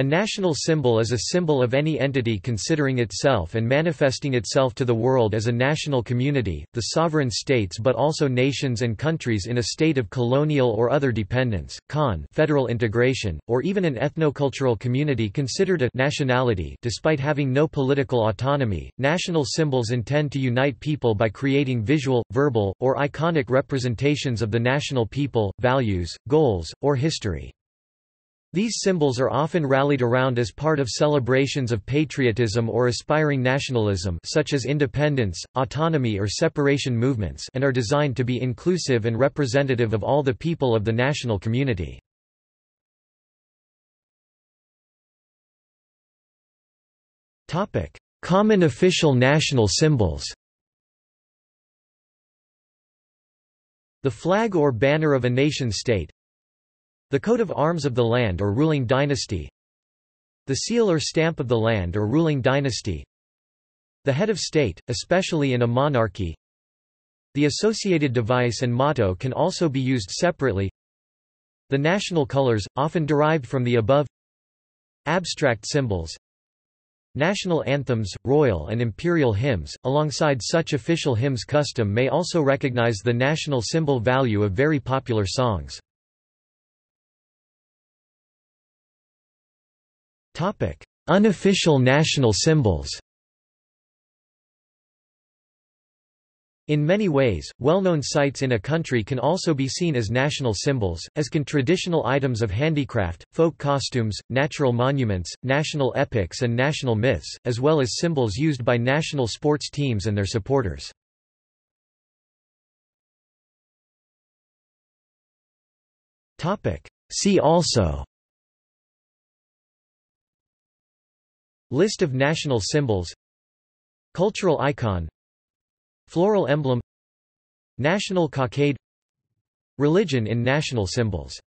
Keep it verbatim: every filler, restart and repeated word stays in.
A national symbol is a symbol of any entity considering itself and manifesting itself to the world as a national community, the sovereign states but also nations and countries in a state of colonial or other dependence, con federal integration, or even an ethnocultural community considered a nationality despite having no political autonomy. National symbols intend to unite people by creating visual, verbal, or iconic representations of the national people, values, goals, or history. These symbols are often rallied around as part of celebrations of patriotism or aspiring nationalism such as independence, autonomy or separation movements, and are designed to be inclusive and representative of all the people of the national community. Topic: Common official national symbols. The flag or banner of a nation-state. The coat of arms of the land or ruling dynasty. The seal or stamp of the land or ruling dynasty. The head of state, especially in a monarchy. The associated device and motto can also be used separately. The national colors, often derived from the above. Abstract symbols. National anthems, royal and imperial hymns, alongside such official hymns. Custom may also recognize the national symbol value of very popular songs. Unofficial national symbols. In many ways, well-known sites in a country can also be seen as national symbols, as can traditional items of handicraft, folk costumes, natural monuments, national epics and national myths, as well as symbols used by national sports teams and their supporters. See also: List of national symbols, cultural icon, floral emblem, national cockade, religion in national symbols.